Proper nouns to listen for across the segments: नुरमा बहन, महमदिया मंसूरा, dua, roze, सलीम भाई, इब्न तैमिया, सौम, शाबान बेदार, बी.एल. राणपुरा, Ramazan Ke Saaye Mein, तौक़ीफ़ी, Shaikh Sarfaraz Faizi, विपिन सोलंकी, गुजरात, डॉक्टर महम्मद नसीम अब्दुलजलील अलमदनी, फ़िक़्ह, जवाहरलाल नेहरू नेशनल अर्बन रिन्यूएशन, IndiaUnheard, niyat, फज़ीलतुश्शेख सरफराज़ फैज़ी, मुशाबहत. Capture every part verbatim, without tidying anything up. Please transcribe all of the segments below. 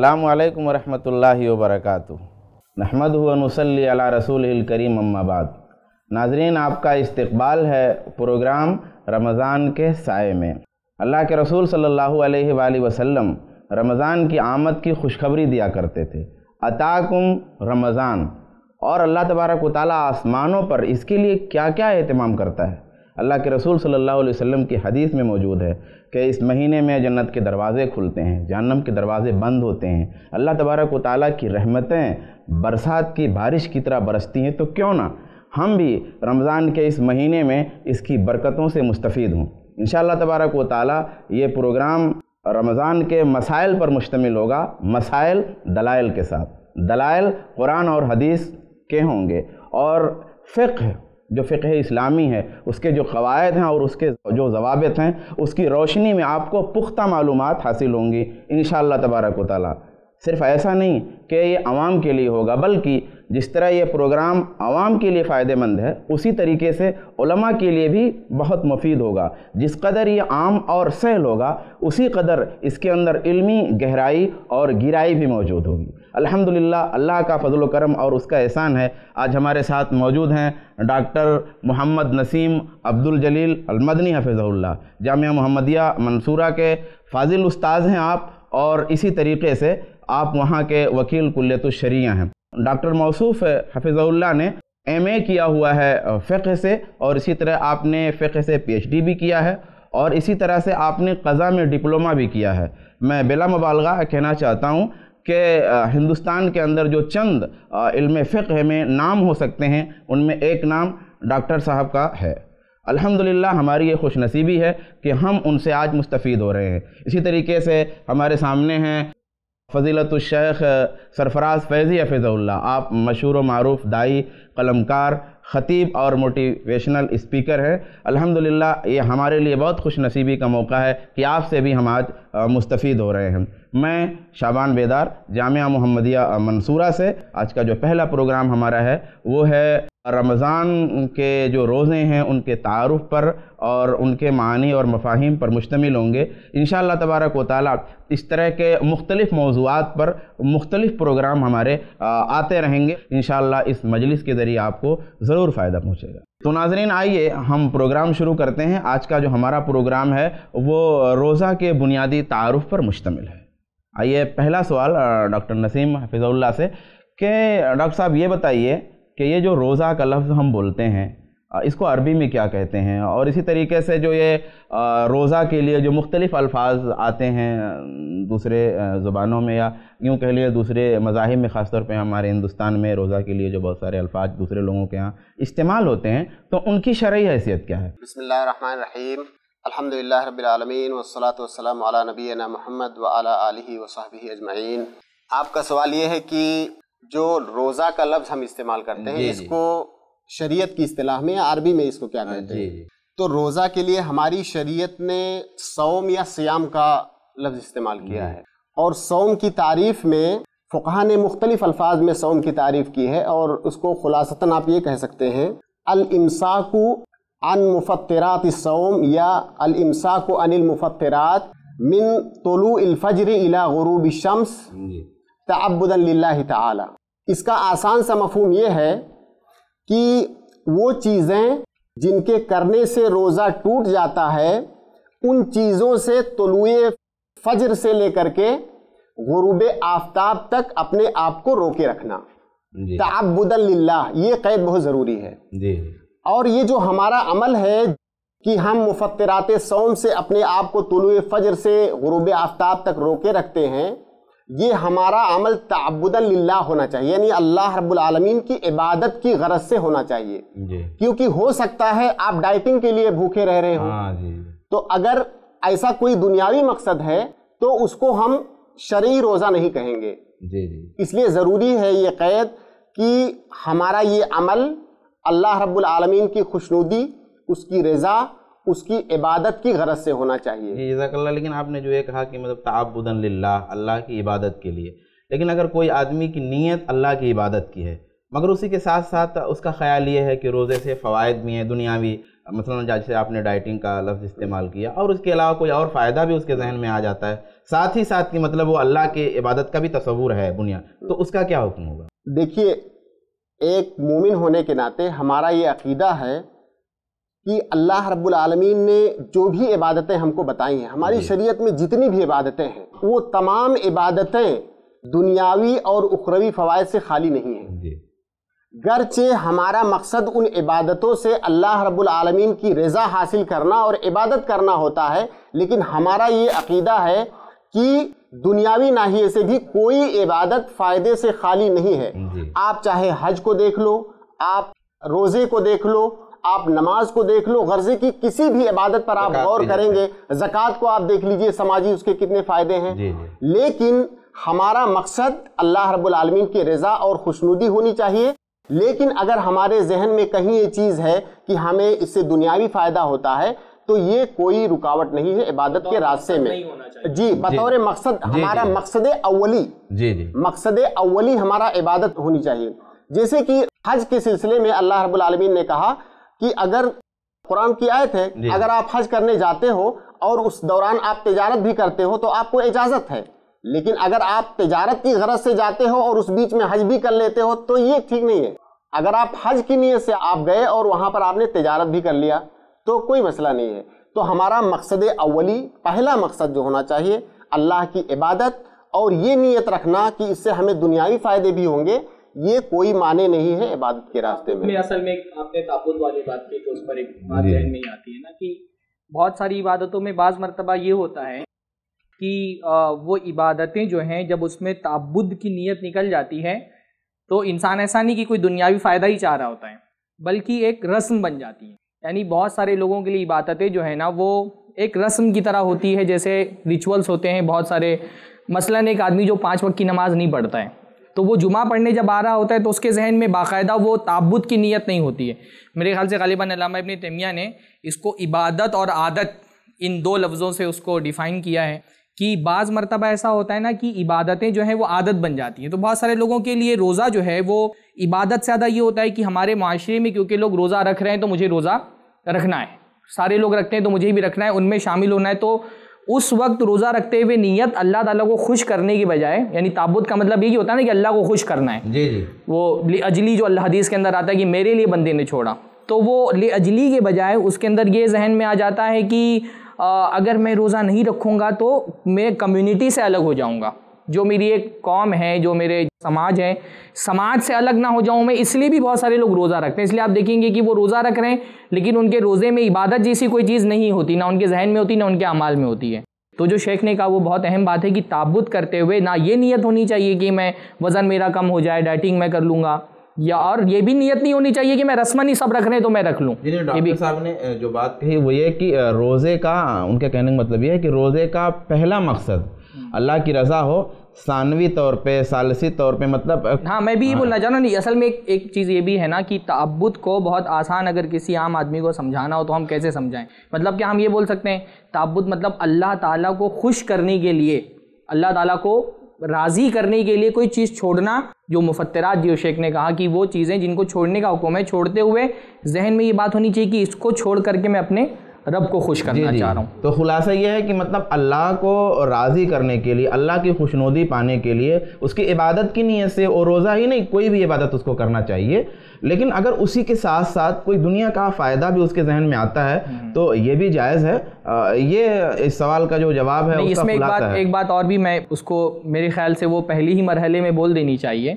अस्सलामु अलैकुम वरहमतुल्लाहि वबरकातुहु। नहमदहु व नुसल्ली अला रसूलिल करीम, अम्मा बाद। नाजरीन, आपका इस्तकबाल है प्रोग्राम रमज़ान के साए में। अल्लाह के रसूल सल्लल्लाहु अलैहि वाली वसल्लम रमज़ान की आमद की खुशखबरी दिया करते थे, अताकुम रमज़ान। और अल्लाह तबारक व तआला आसमानों पर इसके लिए क्या क्या एहतमाम करता है, अल्लाह के रसूल सल्लल्लाहु अलैहि वसल्लम की हदीस में मौजूद है कि इस महीने में जन्नत के दरवाज़े खुलते हैं, जहन्नम के दरवाज़े बंद होते हैं। अल्लाह तबारक व तआला की रहमतें बरसात की बारिश की तरह बरसती हैं, तो क्यों ना हम भी रमज़ान के इस महीने में इसकी बरकतों से मुस्तफ़ीद हों। इंशाअल्लाह तबारक व तआला ये प्रोग्राम रमज़ान के मसाइल पर मुश्तमिल होगा, मसाइल दलाइल के साथ। दलाइल कुरान और हदीस के होंगे और फ़िक़्ह, जो फ़िक़्ह इस्लामी है, उसके जो क़वायद हैं और उसके जो ज़वाबित हैं, उसकी रोशनी में आपको पुख्ता मालूमात हासिल होंगी इंशाअल्लाह तबारक व तआला। सिर्फ ऐसा नहीं कि ये आवाम के लिए होगा, बल्कि जिस तरह ये प्रोग्राम आवाम के लिए फ़ायदेमंद है, उसी तरीके से उलमा के लिए भी बहुत मुफीद होगा। जिस कदर ये आम और सहल होगा, उसी कदर इसके अंदर इल्मी गहराई और गिराई भी मौजूद होगी। अल्हम्दुलिल्लाह, अल्लाह का फ़ज़ल व करम और उसका एहसान है। आज हमारे साथ मौजूद हैं डॉक्टर महम्मद नसीम अब्दुलजलील अलमदनी हफ़िज़हुल्लाह, जामिया महमदिया मंसूरा के फ़ाज़िल उस्ताद हैं आप, और इसी तरीके से आप वहाँ के वकील कुल्लियतुश्शरिया हैं। डॉक्टर मौसूफ़ हफ़िज़हुल्लाह ने एम ए किया हुआ है फ़िक़्ह से, और इसी तरह आपने फ़िक़्ह से पी एच डी भी किया है, और इसी तरह से आपने क़ज़ा में डिप्लोमा भी किया है। मैं बिला मुबालगा कहना चाहता हूँ कि हिंदुस्तान के अंदर जो चंद इल्म फ़िक़्ह में नाम हो सकते हैं, उनमें एक नाम डॉक्टर साहब का है। अल्हम्दुलिल्लाह, हमारी ये खुशनसीबी है कि हम उनसे आज मुस्तफ़ीद हो रहे हैं। इसी तरीके से हमारे सामने हैं फज़ीलतुश्शेख सरफराज़ फैज़ी हफ़िज़हुल्लाह, आप मशहूर व मारूफ़ दाई, कलमकार, ख़तीब और मोटिवेशनल स्पीकर हैं। अल्हम्दुलिल्लाह, ये हमारे लिए बहुत खुशनसीबी का मौका है कि आपसे भी हम आज मुस्तफ़ीद हो रहे हैं। मैं शाबान बेदार, जामिया महमदिया मंसूरा से। आज का जो पहला प्रोग्राम हमारा है वो है रमज़ान के जो रोज़े हैं उनके तारुफ़ पर और उनके मानी और मफाहिम पर मुश्तमिल होंगे इंशाअल्लाह तबारक व तआला। इस तरह के मुख्तलिफ़ मौज़ूआत पर मुख्तलिफ़ प्रोग्राम हमारे आते रहेंगे इंशाअल्लाह। इस मजलिस के ज़रिए आपको ज़रूर फ़ायदा पहुँचेगा। तो नाज़रीन, आइए हम प्रोग्राम शुरू करते हैं। आज का जो हमारा प्रोग्राम है वो रोज़ा के बुनियादी तारुफ़ पर मुश्तमिल है। आइए, पहला सवाल डॉक्टर नसीम हफ़िज़हुल्लाह से कि डॉक्टर साहब ये बताइए कि ये जो रोज़ा का लफ्ज़ हम बोलते हैं, इसको अरबी में क्या कहते हैं, और इसी तरीके से जो ये रोज़ा के लिए जो मुख्तलिफ़ अल्फाज आते हैं दूसरे ज़ुबानों में, या यूँ कह लिए दूसरे मज़ाहिब में, ख़ास तौर पे हमारे हिंदुस्तान में रोज़ा के लिए जो बहुत सारे अल्फाज दूसरे लोगों के यहाँ इस्तेमाल होते हैं, तो उनकी शरई हैसियत क्या है? बिस्मिल्लाह अर्रहमान अर्रहीम, अल्हम्दुलिल्लाह रब्बिल आलमीन, वस्सलातु वस्सलामु अला नबीना मुहम्मद व अला आलिही व सहबीही अजमईन। आपका सवाल ये है कि जो रोज़ा का लफ्ज़ हम इस्तेमाल करते हैं, इसको शरीयत की इस्तिलाह में अरबी में इसको क्या कहते हैं? तो रोज़ा के लिए हमारी शरीयत ने सौम या सियाम का लफ्ज़ इस्तेमाल किया है, और सौम की तारीफ़ में फ़ुक़हा ने मुख्तलिफ़ अल्फाज में सौम की तारीफ़ की है, और उसको ख़ुलासतन आप ये कह सकते हैं अल इमसाकु अन मुफ़त्तिरात सौम, या अल इमसाकु अनिल मुफ़त्तिरात मिन तुलूइल फज्र इला गुरूबि शम्स तअब्बुदन लिल्लाहि तआला। इसका आसान सा मफ़हूम ये है कि वो चीज़ें जिनके करने से रोज़ा टूट जाता है, उन चीज़ों से तुलूए फज्र से लेकर के गुरूब आफ्ताब तक अपने आप को रोके रखना, तअब्बुदन लिल्लाह, ये क़ैद बहुत ज़रूरी है जी। और ये जो हमारा अमल है कि हम मुफ़त्तिरात सौम से अपने आप को तुलूए फज्र से गुरूब आफ्ताब तक रोके रखते हैं, ये हमारा अमल तअब्बुदन लिल्लाह होना चाहिए, यानी अल्लाह रब्बुल आलमीन की इबादत की गरज से होना चाहिए। क्योंकि हो सकता है आप डाइटिंग के लिए भूखे रह रहे हो, तो अगर ऐसा कोई दुनियावी मकसद है तो उसको हम शरई रोज़ा नहीं कहेंगे। इसलिए ज़रूरी है ये क़ैद कि हमारा ये अमल अल्लाह रब्बुल आलमीन की खुशनुदी, उसकी रज़ा, उसकी इबादत की गरज से होना चाहिए। जज़ाकल्लाह। लेकिन आपने जो ये कहा कि मतलब तअब्बुदन लिल्लाह, अल्लाह की इबादत के लिए, लेकिन अगर कोई आदमी की नीयत अल्लाह की इबादत की है मगर उसी के साथ साथ उसका ख्याल ये है कि रोज़े से फ़वायद भी हैं दुनियावी, मसलन जैसे आपने डाइटिंग का लफ्ज़ इस्तेमाल किया, और उसके अलावा कोई और फ़ायदा भी उसके जहन में आ जाता है, साथ ही साथ कि मतलब वो अल्लाह के इबादत का भी तसव्वुर है बुनियाद, तो उसका क्या हुक्म होगा? देखिए, एक मोमिन होने के नाते हमारा ये अक़ीदा है कि अल्लाह रब्बुल आलमीन ने जो भी इबादतें हमको बताई हैं, हमारी शरीयत में जितनी भी इबादतें हैं, वो तमाम इबादतें दुनियावी और उखरवी फ़वायद से खाली नहीं हैं। गरचे हमारा मकसद उन इबादतों से अल्लाह रब्बुल आलमीन की रज़ा हासिल करना और इबादत करना होता है, लेकिन हमारा ये अक़ीदा है कि दुनियावी नाहिए से भी कोई इबादत फ़ायदे से खाली नहीं है। आप चाहे हज को देख लो, आप रोज़े को देख लो, आप नमाज को देख लो, गर्जे की किसी भी इबादत पर आप गौर करेंगे, ज़कात को आप देख लीजिए, समाजी उसके कितने फ़ायदे हैं। लेकिन हमारा मकसद अल्लाह रब्बुल आलमीन की रज़ा और खुशनुदी होनी चाहिए, लेकिन अगर हमारे जहन में कहीं ये चीज़ है कि हमें इससे दुनियावी फ़ायदा होता है, तो ये कोई रुकावट नहीं है इबादत के रास्ते में। जी, बतौर मकसद हमारा मकसद अव्वली, जी जी मकसद अव्वली हमारा इबादत होनी चाहिए। जैसे कि हज के सिलसिले में अल्लाह रब्बुल आलमीन ने कहा कि अगर कुरान की आयत है, अगर आप हज करने जाते हो और उस दौरान आप तिजारत भी करते हो तो आपको इजाज़त है, लेकिन अगर आप तिजारत की गरज से जाते हो और उस बीच में हज भी कर लेते हो तो ये ठीक नहीं है। अगर आप हज की नीयत से आप गए और वहाँ पर आपने तिजारत भी कर लिया तो कोई मसला नहीं है। तो हमारा मकसद अव्वली, पहला मकसद जो होना चाहिए अल्लाह की इबादत, और ये नीयत रखना कि इससे हमें दुनियावी फ़ायदे भी होंगे, ये कोई माने नहीं है इबादत के रास्ते में। असल में आपने ताबूत वाली बात की तो उस पर एक बात ध्यान में आती है ना कि बहुत सारी इबादतों में बाज़ मरतबा ये होता है कि वो इबादतें जो हैं जब उसमें ताबूत की नीयत निकल जाती है तो इंसान ऐसा नहीं कि कोई दुनियावी फ़ायदा ही चाह रहा होता है, बल्कि एक रस्म बन जाती है। यानी बहुत सारे लोगों के लिए इबादतें जो है ना वो एक रस्म की तरह होती है, जैसे रिचुअल्स होते हैं बहुत सारे। मसलन एक आदमी जो पाँच वक्त की नमाज़ नहीं पढ़ता है तो वो जुमा पढ़ने जब आ रहा होता है तो उसके जहन में बाकायदा वो ताबूत की नीयत नहीं होती है। मेरे ख्याल से ग़ालिबन अल्लामा इब्न तैमिया ने इसको इबादत और आदत, इन दो लफ्ज़ों से उसको डिफ़ाइन किया है कि बाज़ मरतबा ऐसा होता है ना कि इबादतें जो हैं वो आदत बन जाती हैं। तो बहुत सारे लोगों के लिए रोज़ा जो है वो इबादत से ज़्यादा ये होता है कि हमारे माशरे में क्योंकि लोग रोज़ा रख रहे हैं तो मुझे रोज़ा रखना है, सारे लोग रखते हैं तो मुझे भी रखना है, उनमें शामिल होना है। तो उस वक्त रोज़ा रखते हुए नीयत अल्लाह ताला को खुश करने के बजाय, यानी ताबूत का मतलब यही होता है ना कि अल्लाह को खुश करना है, जी जी वो अजली जो अल्लाह हदीस के अंदर आता है कि मेरे लिए बंदे ने छोड़ा, तो वो ले अजली के बजाय उसके अंदर ये जहन में आ जाता है कि आ, अगर मैं रोज़ा नहीं रखूँगा तो मैं कम्यूनिटी से अलग हो जाऊँगा, जो मेरी एक कौम है, जो मेरे समाज है, समाज से अलग ना हो जाऊँ मैं, इसलिए भी बहुत सारे लोग रोज़ा रखते हैं। इसलिए आप देखेंगे कि वो रोज़ा रख रहे हैं लेकिन उनके रोज़े में इबादत जैसी कोई चीज़ नहीं होती, ना उनके जहन में होती, ना उनके अमाल में होती है। तो जो शेख ने कहा वो बहुत अहम बात है कि ताबूत करते हुए ना ये नीयत होनी चाहिए कि मैं वज़न मेरा कम हो जाए, डाइटिंग मैं कर लूँगा, या और ये भी नीयत नहीं होनी चाहिए कि मैं रस्मनी सब रख रहे हैं तो मैं रख लूँ। ये भी साहब ने जो बात कही वो ये कि रोज़े का, उनके कहने का मतलब ये है कि रोज़े का पहला मकसद अल्लाह की रज़ा हो, सानवी तौर पे, सालसी तौर पे, मतलब हाँ मैं भी ये हाँ। बोलना चाहूँ नहीं, असल में एक, एक चीज़ ये भी है ना कि ताबूत को बहुत आसान अगर किसी आम आदमी को समझाना हो तो हम कैसे समझाएं, मतलब कि हम ये बोल सकते हैं ताबूत मतलब अल्लाह ताला को खुश करने के लिए, अल्लाह ताला को राज़ी करने के लिए कोई चीज़ छोड़ना, जो मुफत्तरात जो शेख ने कहा कि वो चीज़ें जिनको छोड़ने का हुक्म है, छोड़ते हुए जहन में ये बात होनी चाहिए कि इसको छोड़ करके मैं अपने रब को खुश करना चाह रहा हूँ। तो खुलासा ये है कि मतलब अल्लाह को राज़ी करने के लिए, अल्लाह की खुशनुदी पाने के लिए उसकी इबादत की नीयत से, और रोज़ा ही नहीं कोई भी इबादत उसको करना चाहिए, लेकिन अगर उसी के साथ साथ कोई दुनिया का फ़ायदा भी उसके जहन में आता है तो ये भी जायज़ है। ये इस सवाल का जो जवाब है उसका खुलासा है। इसमें एक बात और भी मैं उसको, मेरे ख्याल से वो पहले ही मरहले में बोल देनी चाहिए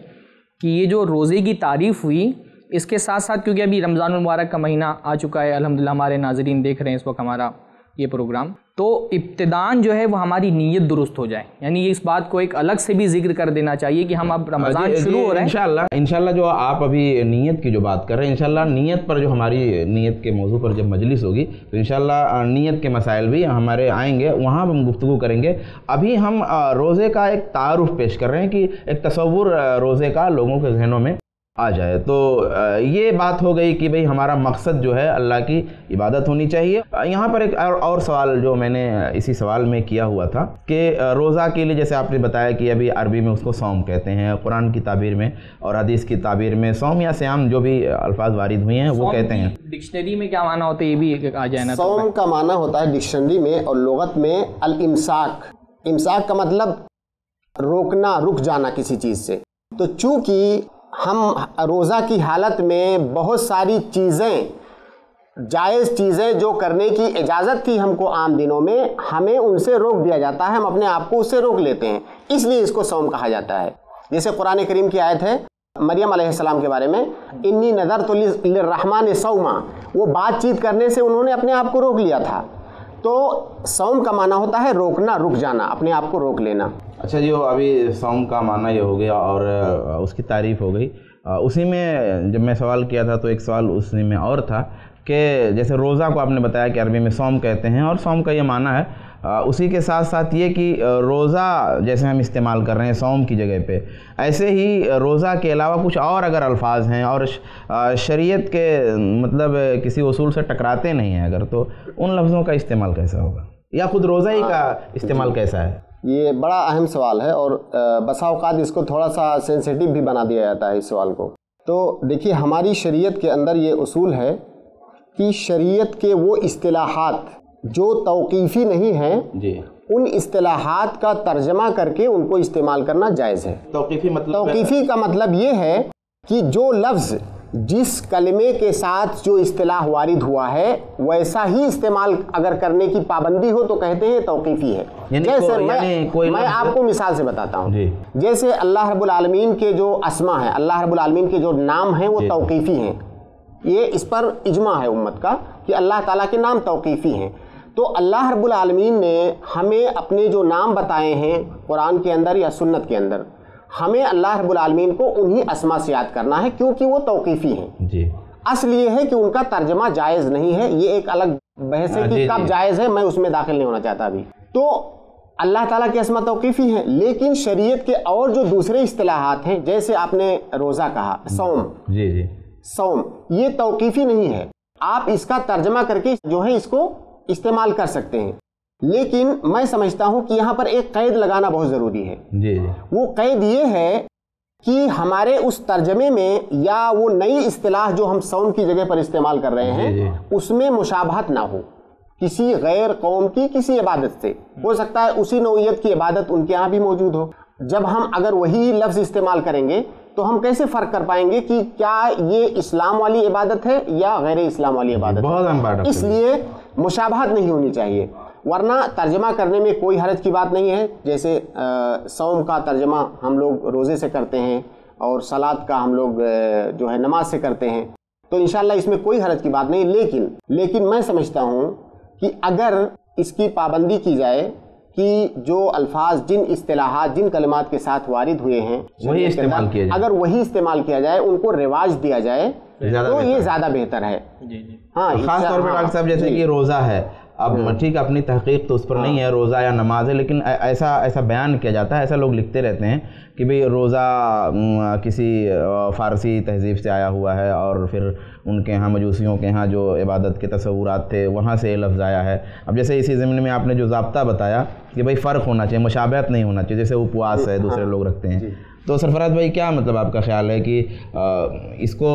कि ये जो रोज़े की तारीफ़ हुई, इसके साथ साथ क्योंकि अभी रमज़ानुल मुबारक का महीना आ चुका है, अल्हम्दुलिल्लाह हमारे नाज़रीन देख रहे हैं इस वक्त हमारा ये प्रोग्राम, तो इब्तिदान जो है वो हमारी नीयत दुरुस्त हो जाए, यानी इस बात को एक अलग से भी जिक्र कर देना चाहिए कि हम अब रमज़ान शुरू हो रहे हैं। इंशाल्लाह इंशाल्लाह जो आप अभी नीयत की जो बात कर रहे हैं, इंशाल्लाह नीयत पर जो हमारी नीयत के मौजू पर जब मजलिस होगी तो इंशाल्लाह नीयत के मसाइल भी हमारे आएंगे, वहाँ हम गुफ्तगू करेंगे। अभी हम रोज़े का एक तारुफ़ पेश कर रहे हैं कि एक तसव्वुर रोज़े का लोगों के जहनों में आ जाए। तो ये बात हो गई कि भाई हमारा मकसद जो है अल्लाह की इबादत होनी चाहिए। यहाँ पर एक और सवाल जो मैंने इसी सवाल में किया हुआ था कि रोज़ा के लिए जैसे आपने बताया कि अभी अरबी में उसको सौम कहते हैं, कुरान की ताबीर में और हदीस की ताबीर में सौम या श्याम जो भी अल्फाज वारिद हुए हैं वो कहते हैं। डिक्शनरी में क्या माना होता है ये भी एक आ जाए ना। सौम का माना होता है डिक्शनरी में और लुगत में अल इमसाक। इमसाक का मतलब रोकना, रुक जाना किसी चीज़ से। तो चूँकि हम रोज़ा की हालत में बहुत सारी चीज़ें, जायज़ चीज़ें जो करने की इजाज़त थी हमको आम दिनों में, हमें उनसे रोक दिया जाता है, हम अपने आप को उससे रोक लेते हैं, इसलिए इसको सौम कहा जाता है। जैसे कुरान करीम की आयत है मरियम अलैहिस्सलाम के बारे में, इन्नी नज़र तो लिर्रहमान सौमा, वो बातचीत करने से उन्होंने अपने आप को रोक लिया था। तो सौम का माना होता है रोकना, रुक जाना, अपने आप को रोक लेना। अच्छा जी, अभी सौम का माना ये हो गया और उसकी तारीफ़ हो गई। उसी में जब मैं सवाल किया था तो एक सवाल उसी में और था कि जैसे रोज़ा को आपने बताया कि अरबी में सौम कहते हैं और सौम का ये माना है, उसी के साथ साथ ये कि रोज़ा जैसे हम इस्तेमाल कर रहे हैं सौम की जगह पे, ऐसे ही रोज़ा के अलावा कुछ और अगर अल्फाज हैं और शरीयत के मतलब किसी उसूल से टकराते नहीं हैं अगर, तो उन लफ्ज़ों का इस्तेमाल कैसा होगा या खुद रोज़ा ही का इस्तेमाल कैसा है? ये बड़ा अहम सवाल है और बसा औकात इसको थोड़ा सा सेंसिटिव भी बना दिया जाता है इस सवाल को। तो देखिए, हमारी शरीयत के अंदर ये उसूल है कि शरीयत के वो इस्तिलाहात जो तौक़ीफ़ी नहीं हैं जी, उन इस्तिलाहात का तर्जमा करके उनको इस्तेमाल करना जायज़ है। तौक़ीफ़ी मतलब तौक़ीफ़ी का मतलब ये है कि जो लफ्ज़ जिस कलमे के साथ जो इस्तिलाह वारिद हुआ है वैसा ही इस्तेमाल अगर करने की पाबंदी हो तो कहते हैं तौक़ीफ़ी है। जैसे को, मैं, कोई मैं आपको मिसाल से बताता हूँ। जैसे अल्लाह रब्बुल आलमीन के जो अस्मा हैं, अल्लाह रब्बुल आलमीन के जो नाम हैं वो तौक़ीफ़ी हैं। ये इस पर इजमा है उम्मत का कि अल्लाह ताला के नाम तौक़ीफ़ी हैं। तो अल्लाह रब्बुल आलमीन ने हमें अपने जो नाम बताए हैं कुरान के अंदर या सुन्नत के अंदर, हमें अल्लाह रब्बुल आलमीन को उन्हीं अस्मा से याद करना है क्योंकि वो तौक़ीफ़ी हैं जी। असल ये है कि उनका तर्जमा जायज़ नहीं है, ये एक अलग बहस है कि कब जायज़ है, मैं उसमें दाखिल नहीं होना चाहता अभी। तो अल्लाह ताला के अस्मा तौक़ीफ़ी हैं, लेकिन शरीयत के और जो दूसरे इस्तिलाहात हैं जैसे आपने रोज़ा कहा, सौम जी जी सौम, ये तौक़ीफ़ी नहीं है, आप इसका तर्जमा करके जो है इसको इस्तेमाल कर सकते हैं। लेकिन मैं समझता हूँ कि यहाँ पर एक क़ैद लगाना बहुत ज़रूरी है जी। वो क़ैद ये है कि हमारे उस तर्जमे में या वो नई इस्तिलाह जो हम सौम की जगह पर इस्तेमाल कर रहे हैं उसमें मुशाबहत ना हो किसी गैर कौम की किसी इबादत से। हो सकता है उसी नौयत की इबादत उनके यहाँ भी मौजूद हो, जब हम अगर वही लफ्ज़ इस्तेमाल करेंगे तो हम कैसे फ़र्क कर पाएंगे कि क्या ये इस्लाम वाली इबादत है या गैर इस्लाम वाली इबादत है। इसलिए मुशाबहत नहीं होनी चाहिए, वरना तर्जमा करने में कोई हरज की बात नहीं है। जैसे सौम का तर्जमा हम लोग रोज़े से करते हैं और सलात का हम लोग जो है नमाज से करते हैं, तो इंशाल्लाह इसमें कोई हरज की बात नहीं। लेकिन लेकिन मैं समझता हूँ कि अगर इसकी पाबंदी की जाए कि जो अल्फाज जिन इस्तिलाहात जिन कलमात के साथ वारिद हुए हैं वही इस्तेमाल किया जाए, अगर वही इस्तेमाल किया जाए, उनको रिवाज दिया जाए तो ये ज़्यादा बेहतर है। हाँ, खास तौर पर डॉक्टर साहब जैसे कि रोज़ा है, अब ठीक अपनी तहकीक तो उस पर नहीं है, रोज़ा या नमाज है, लेकिन ऐसा ऐसा बयान किया जाता है, ऐसा लोग लिखते रहते हैं कि भाई रोज़ा किसी फ़ारसी तहजीब से आया हुआ है और फिर उनके यहाँ मजूसियों के यहाँ जो इबादत के तस्वुरात थे वहाँ से ये लफ्ज़ आया है। अब जैसे इसी ज़मीन में आपने जो ज़ाब्ता बताया कि भाई फ़र्क होना चाहिए, मुशाबहत नहीं होना चाहिए, जैसे उपवास है दूसरे लोग रखते हैं, तो सरफराज़ भाई क्या मतलब आपका ख्याल है कि इसको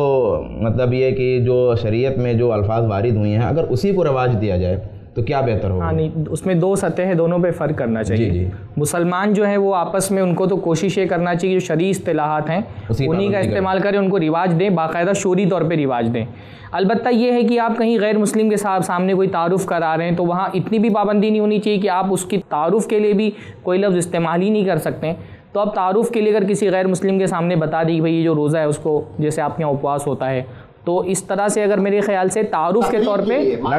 मतलब ये कि जो शरीयत में जो अल्फाज वारिद हुए हैं अगर उसी को रवाज दिया जाए तो क्या बेहतर होगा? हाँ नहीं, उसमें दो सतह है, दोनों पे फ़र्क करना चाहिए जी जी। मुसलमान जो है वो आपस में उनको तो कोशिश ये करना चाहिए जो शरी इस्तिलाहात हैं उन्हीं का इस्तेमाल करें, उनको रिवाज दें, बाकायदा शोरी तौर पे रिवाज दें। अलबत्ता ये है कि आप कहीं गैर मुस्लिम के साथ सामने कोई तारुफ़ करा रहे हैं तो वहाँ इतनी भी पाबंदी नहीं होनी चाहिए कि आप उसकी तारुफ़ के लिए भी कोई लफ्ज़ इस्तेमाल ही नहीं कर सकते। तो आप तारुफ़ के लिए अगर किसी गैर मुस्लिम के सामने बता दी कि भाई ये जो रोज़ा है उसको, जैसे आपके यहाँ उपवास होता है, तो इस तरह से अगर मेरे ख्याल से तारुफ के तौर पे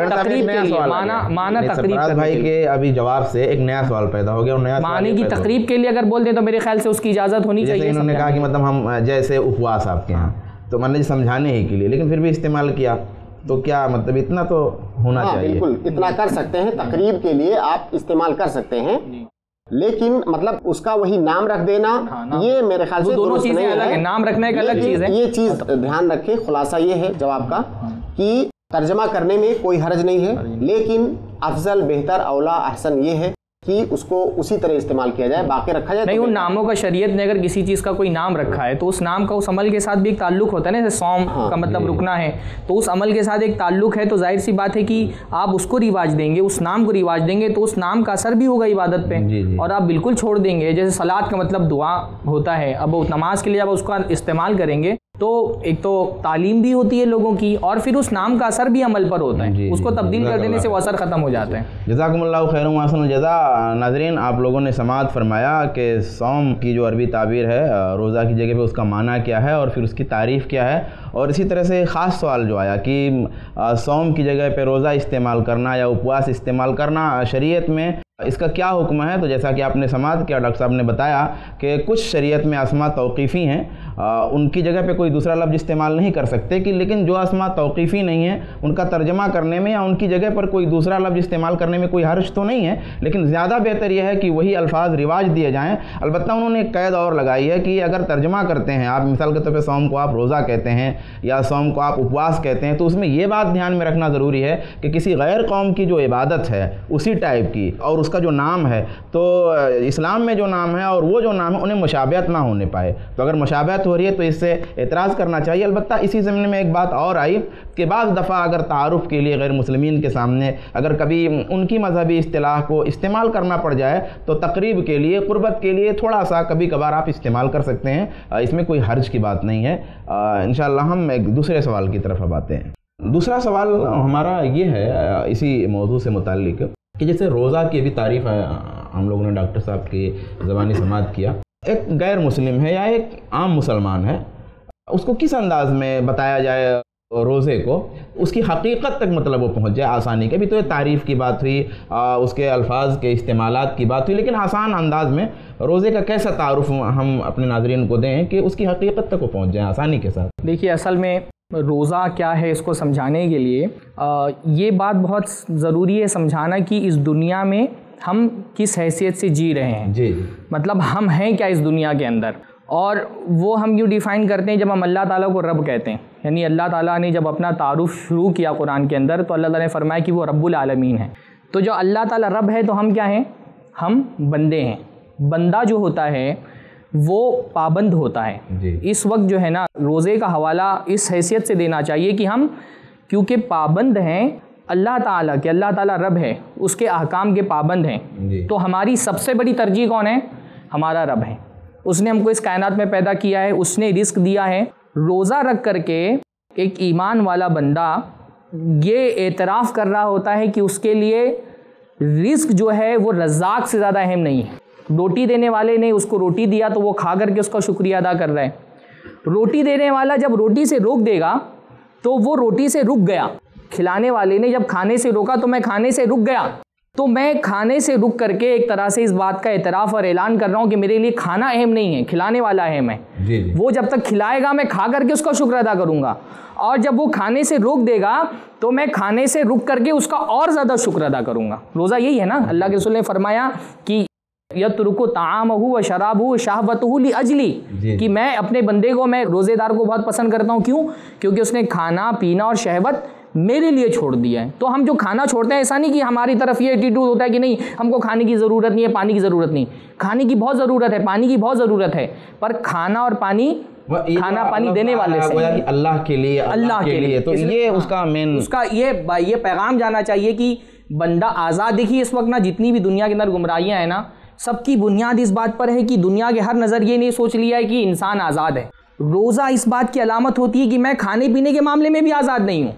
तकरीब के लिए माना माना तकरीब भाई के अभी जवाब से एक नया सवाल पैदा हो गया और नया माने की तकरीब के लिए अगर बोल दें तो मेरे ख्याल से उसकी इजाज़त होनी चाहिए। इन्होंने कहा कि मतलब हम जैसे उपवास आपके यहाँ, तो मैंने समझाने ही के लिए, लेकिन फिर भी इस्तेमाल किया तो क्या मतलब इतना तो होना चाहिए। बिल्कुल इतना कर सकते हैं, तकरीब के लिए आप इस्तेमाल कर सकते हैं, लेकिन मतलब उसका वही नाम रख देना, हाँ, नाम ये मेरे ख्याल से दोनों चीजें अलग है, नाम रखना एक अलग चीज है। ये चीज ध्यान रखें। खुलासा ये है जवाब का कि तर्जमा करने में कोई हर्ज नहीं है, लेकिन अफजल, बेहतर, औला, अहसन ये है कि उसको उसी तरह इस्तेमाल किया जाए, बाकी रखा जाए नहीं। तो उन नामों का शरीयत ने अगर किसी चीज़ का कोई नाम रखा है तो उस नाम का उस अमल के साथ भी एक ताल्लुक होता है ना। जैसे सौम हाँ, का मतलब रुकना है, तो उस अमल के साथ एक ताल्लुक है, तो जाहिर सी बात है कि आप उसको रिवाज देंगे, उस नाम को रिवाज देंगे तो उस नाम का असर भी होगा इबादत पे जी, जी। और आप बिल्कुल छोड़ देंगे। जैसे सलात का मतलब दुआ होता है, अब नमाज के लिए आप उसका इस्तेमाल करेंगे तो एक तो तालीम भी होती है लोगों की और फिर उस नाम का असर भी अमल पर होता है, उसको तब्दील कर देने से वो असर ख़त्म हो जाता है। जज़ाकुमुल्लाह खैरन व अहसन जज़ा। नाज़रीन, आप लोगों ने समाअत फरमाया कि सौम की जो अरबी ताबीर है रोज़ा की जगह पे उसका माना क्या है और फिर उसकी तारीफ़ क्या है। और इसी तरह से ख़ास सवाल जो आया कि सौम की जगह पे रोज़ा इस्तेमाल करना या उपवास इस्तेमाल करना शरीयत में इसका क्या हुक्म है। तो जैसा कि आपने समाअत किया, डॉक्टर साहब ने बताया कि कुछ शरीयत में आसमा तौक़ीफ़ी हैं, आ, उनकी जगह पे कोई दूसरा लफ्ज़ इस्तेमाल नहीं कर सकते कि, लेकिन जो आसमा तौक़ीफ़ी नहीं है उनका तर्जमा करने में या उनकी जगह पर कोई दूसरा लफ्ज़ इस्तेमाल करने में कोई हर्ज तो नहीं है, लेकिन ज़्यादा बेहतर यह है कि वही अल्फाज रिवाज दिए जाएँ। अलबत्ता उन्होंने एक कैद और लगाई है कि अगर तर्जमा करते हैं आप, मिसाल के तौर पर सौम को आप रोज़ा कहते हैं या सौम को आप उपवास कहते हैं, तो उसमें यह बात ध्यान में रखना ज़रूरी है कि किसी गैर कौम की जो इबादत है उसी टाइप की और उसका जो नाम है, तो इस्लाम में जो नाम है और वो जो नाम है उन्हें मुशाबहत ना होने पाए। तो अगर मुशाबहत हो रही है तो इससे एतराज़ करना चाहिए। अलबत्ता इसी ज़माने में एक बात और आई कि बाज़ दफ़ा अगर तारुफ़ के लिए गैर मुस्लिमीन के सामने अगर कभी उनकी मजहबी इस्तिलाह को इस्तेमाल करना पड़ जाए तो तकरीब के लिए, क़ुर्बत के लिए थोड़ा सा कभी कभार आप इस्तेमाल कर सकते हैं, इसमें कोई हर्ज की बात नहीं है। इंशाअल्लाह हम एक दूसरे सवाल की तरफ अब आते हैं। दूसरा सवाल हमारा ये है इसी मौजू से मुताल्लिक़ कि जैसे रोज़ा की भी तारीफ़ हम लोगों ने डॉक्टर साहब की ज़बानी समाअत किया, एक गैर मुस्लिम है या एक आम मुसलमान है उसको किस अंदाज़ में बताया जाए रोज़े को, उसकी हकीकत तक मतलब वो पहुँच जाए आसानी के भी। तो ये तारीफ़ की बात हुई, आ, उसके अल्फाज के इस्तेमालात की बात हुई, लेकिन आसान अंदाज में रोज़े का कैसा तारुफ़ हम अपने नाज़रीन को दें कि उसकी हकीकत तक वो पहुँच जाए आसानी के साथ। देखिए, असल में रोज़ा क्या है इसको समझाने के लिए आ, ये बात बहुत ज़रूरी है समझाना कि इस दुनिया में हम किस हैसियत से जी रहे हैं जी, मतलब हम हैं क्या इस दुनिया के अंदर। और वो हम यूँ डिफ़ाइन करते हैं जब हम अल्लाह ताला को रब कहते हैं, यानी अल्लाह ताला ने जब अपना तारुफ़ शुरू किया कुरान के अंदर तो अल्लाह ताला ने फरमाया कि वो रब्बुल आलमीन है। तो जो अल्लाह ताला रब है तो हम क्या हैं, हम बंदे हैं। बंदा जो होता है वो पाबंद होता है। इस वक्त जो है ना रोज़े का हवाला इस हैसियत से देना चाहिए कि हम क्योंकि पाबंद हैं अल्लाह ताला के, अल्लाह ताला रब है, उसके अहकाम के पाबंद हैं, तो हमारी सबसे बड़ी तरजीह कौन है, हमारा रब है। उसने हमको इस कायनात में पैदा किया है, उसने रिस्क दिया है। रोज़ा रख करके एक ईमान वाला बंदा ये एतराफ़ कर रहा होता है कि उसके लिए रिस्क जो है वो रज़ाक से ज़्यादा अहम नहीं है। रोटी देने वाले ने उसको रोटी दिया तो वो खा करके उसका शुक्रिया अदा कर रहा है। रोटी देने वाला जब रोटी से रोक देगा तो वो रोटी से रुक गया। खिलाने वाले ने जब खाने से रोका तो मैं खाने से रुक गया, तो मैं खाने से रुक करके एक तरह से इस बात का एतराफ़ और ऐलान कर रहा हूँ कि मेरे लिए खाना अहम नहीं है, खिलाने वाला अहम है। जी जी। वो जब तक खिलाएगा मैं खा करके उसका शुक्र अदा करूँगा, और जब वो खाने से रोक देगा तो मैं खाने से रुक करके उसका और ज़्यादा शुक्र अदा करूँगा। रोज़ा यही है ना। अल्लाह के रसूल ने फरमाया कि यतरुकु तामहु व शराबहु शहवतहु लि अजली, कि मैं अपने बंदे को, मैं रोज़ेदार को बहुत पसंद करता हूँ। क्यों? क्योंकि उसने खाना पीना और शहवत मेरे लिए छोड़ दिया है। तो हम जो खाना छोड़ते हैं ऐसा नहीं कि हमारी तरफ ये एटीट्यूड होता है कि नहीं हमको खाने की ज़रूरत नहीं है, पानी की ज़रूरत नहीं। खाने की बहुत ज़रूरत है, पानी की बहुत ज़रूरत है, पर खाना और पानी, खाना पानी देने वाले से, अल्लाह के लिए, अल्लाह के लिए, तो ये उसका मेन, उसका ये ये पैगाम जाना चाहिए कि बंदा आज़ाद। देखिए इस वक्त ना जितनी भी दुनिया के अंदर गुमराहियाँ हैं ना, सबकी बुनियाद इस बात पर है कि दुनिया के हर नज़रिए ने सोच लिया है कि इंसान आज़ाद है। रोज़ा इस बात की अलामत होती है कि मैं खाने पीने के मामले में भी आज़ाद नहीं हूँ,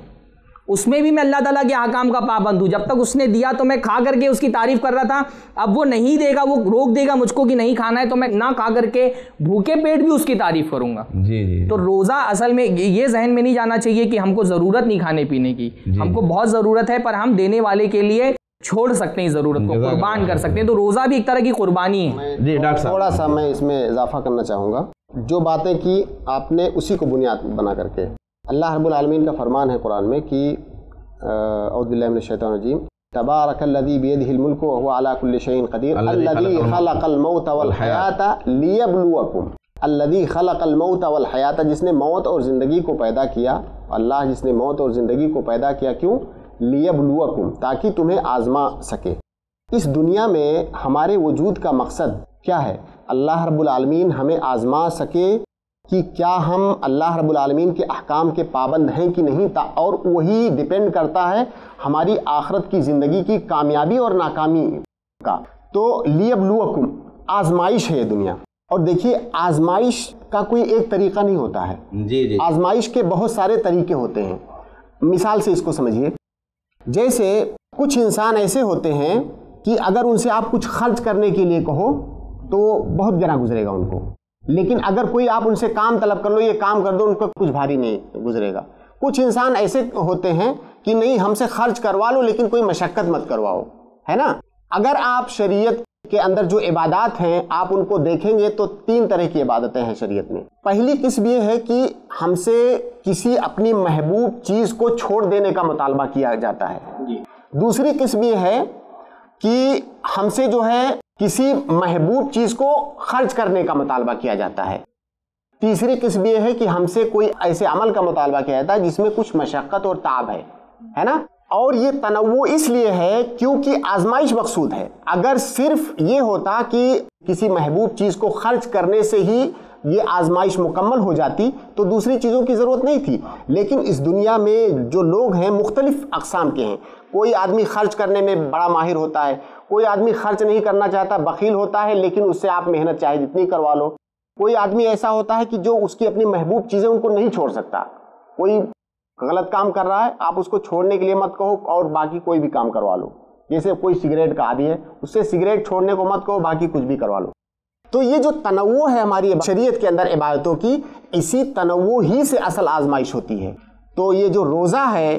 उसमें भी मैं अल्लाह ताला के अहकाम का पाबंद हूँ। जब तक उसने दिया तो मैं खा करके उसकी तारीफ़ कर रहा था, अब वो नहीं देगा, वो रोक देगा मुझको कि नहीं खाना है, तो मैं ना खा करके भूखे पेट भी उसकी तारीफ़ करूँगा। जी जी। तो रोज़ा असल में ये जहन में नहीं जाना चाहिए कि हमको ज़रूरत नहीं खाने पीने की, हमको बहुत ज़रूरत है, पर हम देने वाले के लिए छोड़ सकते हैं, ज़रूरत को कुर्बान कर सकते हैं। तो रोज़ा भी एक तरह की कुर्बानी है। जी डॉक्टर साहब, थोड़ा सा मैं इसमें इजाफा करना चाहूँगा। जो बातें की आपने उसी को बुनियाद बना करके, अल्लाह रब्बुल आलमीन का फरमान है कुरान में कि औज़ु बिल्लाहि मिनश शैतानिर रजीम, तबारकल्लज़ी बियदिहिल मुल्क व हुवा अला कुल्लि शैइन क़दीर अल्लज़ी ख़लक़ल मौत वल हयाता लियब्लुवकुम अल्लज़ी ख़लक़ल मौत वल हयाता, जिसने मौत और ज़िंदगी को पैदा किया, अल्लाह जिसने मौत और ज़िंदगी को पैदा किया, क्यों? लियब्लुवकुम, ताकि तुम्हें आज़मा सके। इस दुनिया में हमारे वजूद का मकसद क्या है? अल्लाह रब्बुल आलमीन हमें आज़मा सके कि क्या हम अल्लाह रब्बुल आलमीन के अहकाम के पाबंद हैं कि नहीं, ता और वही डिपेंड करता है हमारी आखरत की ज़िंदगी की कामयाबी और नाकामी का। तो लियब्लुवकुम आजमाइश है ये दुनिया, और देखिए आजमाइश का कोई एक तरीका नहीं होता है जी जी। आजमाइश के बहुत सारे तरीके होते हैं। मिसाल से इसको समझिए, जैसे कुछ इंसान ऐसे होते हैं कि अगर उनसे आप कुछ खर्च करने के लिए कहो तो बहुत गना गुजरेगा उनको, लेकिन अगर कोई आप उनसे काम तलब कर लो, ये काम कर दो, उनको कुछ भारी नहीं गुजरेगा। कुछ इंसान ऐसे होते हैं कि नहीं हमसे खर्च करवा लो लेकिन कोई मशक्क़त मत करवाओ, है ना। अगर आप शरीयत के अंदर जो इबादत हैं आप उनको देखेंगे तो तीन तरह की इबादतें हैं शरीयत में। पहली किस्म ये है कि हमसे किसी अपनी महबूब चीज़ को छोड़ देने का मुतालबा किया जाता है। दूसरी किस्म ये है कि हमसे जो है किसी महबूब चीज़ को खर्च करने का मुतालबा किया जाता है। तीसरी किस्म ये है कि हमसे कोई ऐसे अमल का मुतालबा किया जाता है जिसमें कुछ मशक्क़त और ताब है, है ना। और ये तनव्वो इसलिए है क्योंकि आजमाइश मकसूद है। अगर सिर्फ ये होता कि किसी महबूब चीज़ को खर्च करने से ही ये आजमाइश मुकम्मल हो जाती तो दूसरी चीज़ों की ज़रूरत नहीं थी। लेकिन इस दुनिया में जो लोग हैं मुख्तलिफ़ अक़साम के हैं। कोई आदमी खर्च करने में बड़ा माहिर होता है, कोई आदमी खर्च नहीं करना चाहता, बखील होता है, लेकिन उससे आप मेहनत चाहे जितनी करवा लो। कोई आदमी ऐसा होता है कि जो उसकी अपनी महबूब चीज़ें उनको नहीं छोड़ सकता। कोई गलत काम कर रहा है, आप उसको छोड़ने के लिए मत कहो और बाकी कोई भी काम करवा लो। जैसे कोई सिगरेट का आदी है, उससे सिगरेट छोड़ने को मत कहो, बाकी कुछ भी करवा लो। तो ये जो तनव्वो है हमारी शरीयत के अंदर इबादतों की, इसी तनव्वो ही से असल आजमाइश होती है। तो ये जो रोज़ा है,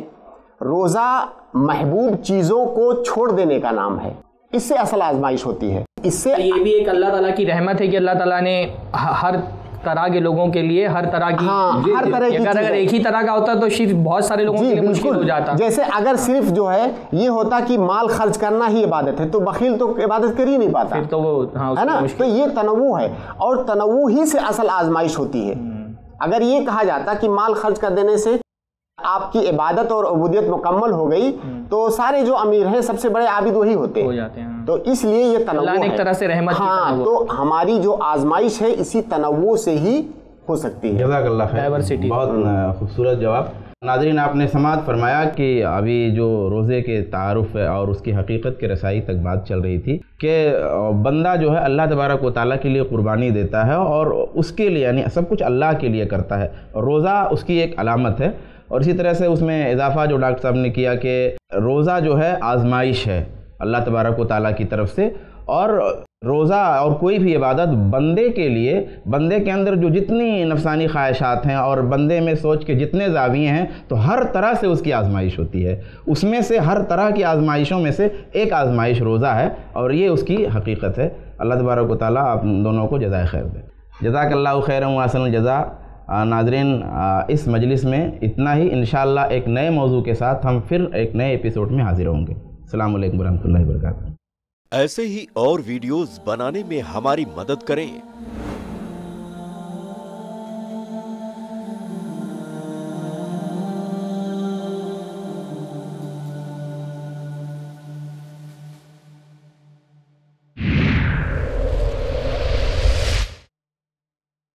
रोज़ा महबूब चीज़ों को छोड़ देने का नाम है, इससे असल आजमाइश होती है। इससे ये भी एक अल्लाह ताला की रहमत है कि अल्लाह ताला ने हर तरह के लोगों के लिए हर तरह की हाँ, हर तरह की अगर अगर एक ही तरह का होता तो सिर्फ बहुत सारे लोगों के लिए मुश्किल हो जाता। जैसे अगर सिर्फ जो है ये होता कि माल खर्च करना ही इबादत है तो बखील तो इबादत कर ही नहीं पाता, फिर तो वो हाँ, है ना। तो ये तनव्वो है और तनव्वो ही से असल आजमाइश होती है। अगर ये कहा जाता कि माल खर्च कर देने से आपकी इबादत और उबूदियत मुकम्मल हो गई तो सारे जो अमीर हैं सबसे बड़े आबिद वही होते हो जाते हैं। तो इसलिए ये तनव्वो है, एक तरह से रहमत की तनव्वो। तो हमारी जो आजमाइश है इसी तनव्वो से ही हो सकती है। जज़ाकल्लाह खैर, डाइवर्सिटी। बहुत खूबसूरत जवाब। नाज़रीन, आपने समाअत फरमाया कि अभी जो रोज़े के तारुफ और उसकी हकीकत के रसाई तक बात चल रही थी कि बंदा जो है अल्लाह तबारक व तआला के लिए क़ुरबानी देता है और उसके लिए यानी सब कुछ अल्लाह के लिए करता है, रोज़ा उसकी एक अलामत है। और इसी तरह से उसमें इजाफा जो डॉक्टर साहब ने किया कि रोज़ा जो है आजमाइश है अल्लाह तबारक व तआला की तरफ से, और रोज़ा और कोई भी इबादत बंदे के लिए, बंदे के अंदर जो जितनी नफसानी ख्वाहिशात हैं और बंदे में सोच के जितने ज़ाविये हैं तो हर तरह से उसकी आजमाइश होती है। उसमें से हर तरह की आजमाइशों में से एक आजमाइश रोज़ा है और ये उसकी हकीकत है। अल्लाह तबारक व तआला आप दोनों को जज़ाए खैर दे। जज़ाकल्लाहु खैरन व अहसनुल जज़ा। नाज़रीन, इस मजलिस में इतना ही। इंशाअल्लाह एक नए मौजू के साथ हम फिर एक नए एपिसोड में हाजिर होंगे। अस्सलामु अलैकुम वरहमतुल्लाहि वबरकातुहू। ऐसे ही और वीडियोस बनाने में हमारी मदद करें।